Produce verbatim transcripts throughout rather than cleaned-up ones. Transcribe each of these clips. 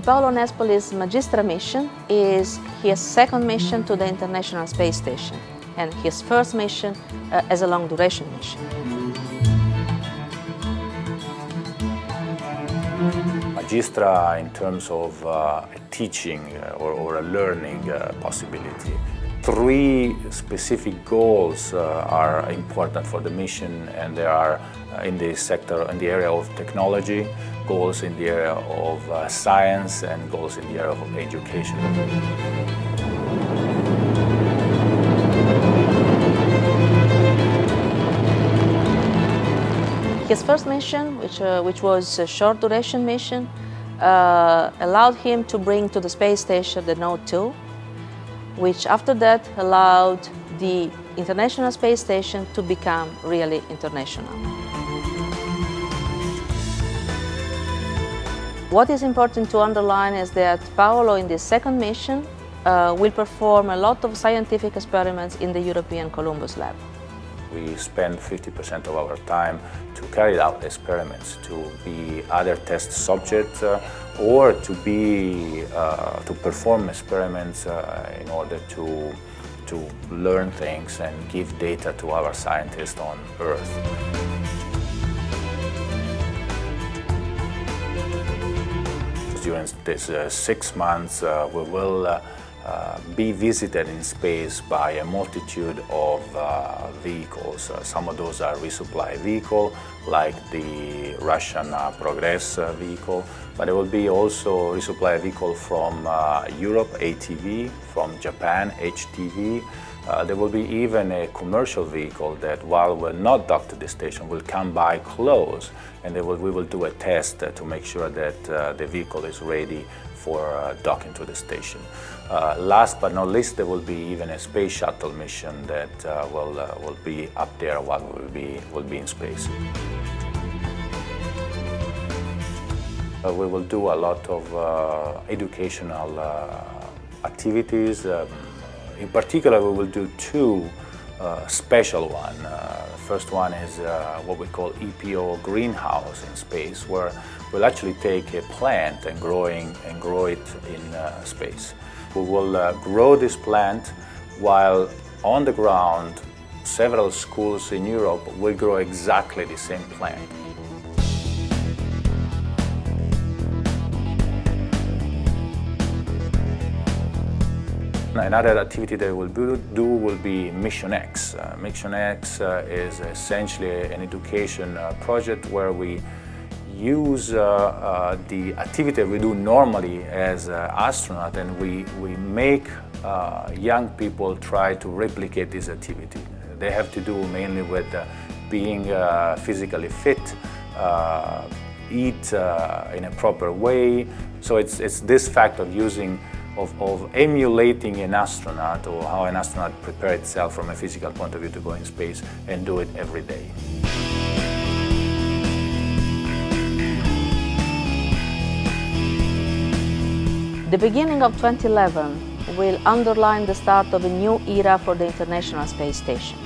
The Paolo Nespoli's Magistra mission is his second mission to the International Space Station and his first mission uh, as a long-duration mission. Magistra, in terms of uh, teaching or, or a learning uh, possibility, three specific goals uh, are important for the mission, and they are uh, in the sector, in the area of technology, goals in the area of uh, science, and goals in the area of education. His first mission, which, uh, which was a short duration mission, uh, allowed him to bring to the space station the Node two, which after that allowed the International Space Station to become really international. What is important to underline is that Paolo in this second mission uh, will perform a lot of scientific experiments in the European Columbus Lab. We spend fifty percent of our time to carry out experiments, to be other test subjects, uh, or to be uh, to perform experiments uh, in order to to learn things and give data to our scientists on Earth. During these uh, six months, uh, we will. Uh, Uh, be visited in space by a multitude of uh, vehicles. Uh, some of those are resupply vehicles, like the Russian uh, Progress uh, vehicle, but there will be also resupply vehicle from uh, Europe, A T V, from Japan, H T V. Uh, there will be even a commercial vehicle that, while we're not docked to the station, will come by close, and they will, we will do a test uh, to make sure that uh, the vehicle is ready for uh, docking to the station. Uh, last but not least, there will be even a space shuttle mission that uh, will, uh, will be up there while we will be, will be in space. Uh, we will do a lot of uh, educational uh, activities. Um, in particular, we will do two uh, special ones. Uh, First one is uh, what we call E P O greenhouse in space, where we'll actually take a plant and growing and grow it in uh, space. We will uh, grow this plant while on the ground, several schools in Europe will grow exactly the same plant. Another activity that we'll do will be Mission X. Uh, Mission X uh, is essentially an education uh, project where we use uh, uh, the activity we do normally as uh, astronauts, and we, we make uh, young people try to replicate this activity. They have to do mainly with uh, being uh, physically fit, uh, eat uh, in a proper way. So it's, it's this fact of using Of, of emulating an astronaut, or how an astronaut prepares itself from a physical point of view to go in space, and do it every day. The beginning of twenty eleven will underline the start of a new era for the International Space Station.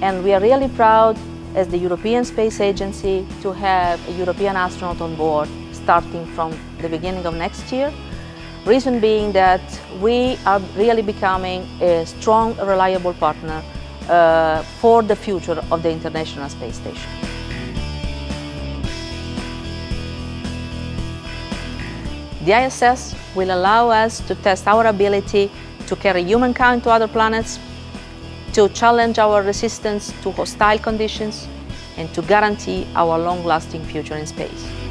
And we are really proud, as the European Space Agency, to have a European astronaut on board starting from the beginning of next year. Reason being that we are really becoming a strong, reliable partner uh, for the future of the International Space Station. The I S S will allow us to test our ability to carry humankind to other planets, to challenge our resistance to hostile conditions, and to guarantee our long-lasting future in space.